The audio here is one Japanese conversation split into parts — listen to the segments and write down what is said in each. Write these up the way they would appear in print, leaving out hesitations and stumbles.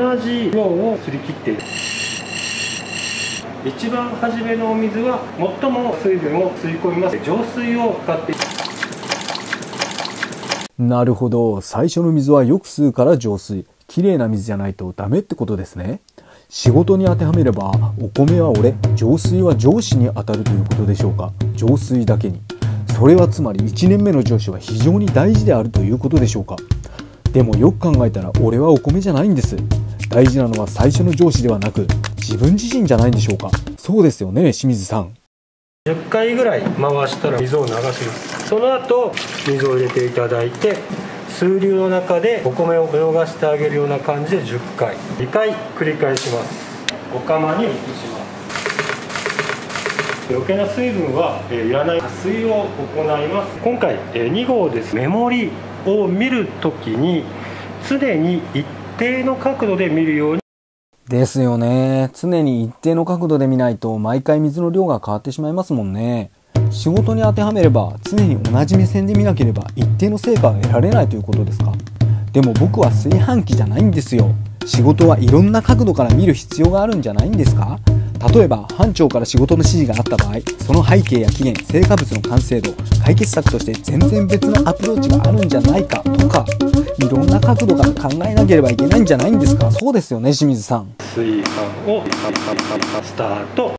同じ量をすり切って一番初めのお水は最も水分を吸い込みます。浄水を使って、なるほど、最初の水はよく吸うから浄水、きれいな水じゃないとダメってことですね。仕事に当てはめれば、お米は俺、浄水は上司に当たるということでしょうか。浄水だけに、それはつまり1年目の上司は非常に大事であるということでしょうか。でもよく考えたら俺はお米じゃないんです。大事なのは最初の上司ではなく自分自身じゃないんでしょうか。そうですよね、清水さん。10回ぐらい回したら水を流します。その後水を入れていただいて、水流の中でお米を泳がしてあげるような感じで10回2回繰り返します。お釜に移します。余計な水分はいらない加水を行います。今回2号です。目盛りを見るときに常に一定の角度で見るようにですよね。常に一定の角度で見ないと毎回水の量が変わってしまいますもんね。仕事に当てはめれば常に同じ目線で見なければ一定の成果は得られないということですか。でも僕は炊飯器じゃないんですよ。仕事はいろんな角度から見る必要があるんじゃないんですか。例えば班長から仕事の指示があった場合、その背景や期限、成果物の完成度、解決策として全然別のアプローチがあるんじゃないかとか、いろんな角度から考えなければいけないんじゃないんですか。そうですよね、清水さん。炊飯をスタート。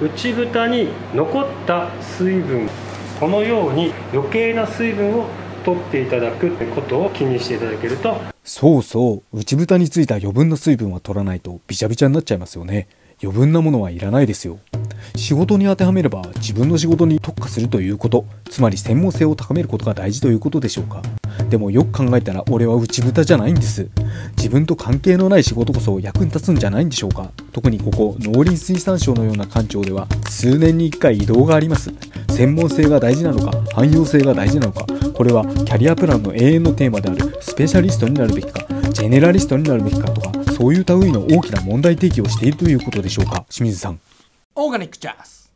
内蓋に残った水分、このように余計な水分を取っていただくってことを気にしていただけると、そうそう、内蓋についた余分な水分は取らないとびちゃびちゃになっちゃいますよね。余分なものはいらないですよ。仕事に当てはめれば自分の仕事に特化するということ、つまり専門性を高めることが大事ということでしょうか。でもよく考えたら俺は内蓋じゃないんです。自分と関係のない仕事こそ役に立つんじゃないんでしょうか。特にここ農林水産省のような官庁では数年に1回異動があります。専門性が大事なのか汎用性が大事なのか、これはキャリアプランの永遠のテーマであるスペシャリストになるべきかジェネラリストになるべきかとか、そういう類の大きな問題提起をしているということでしょうか。清水さん。オーガニックジャズ。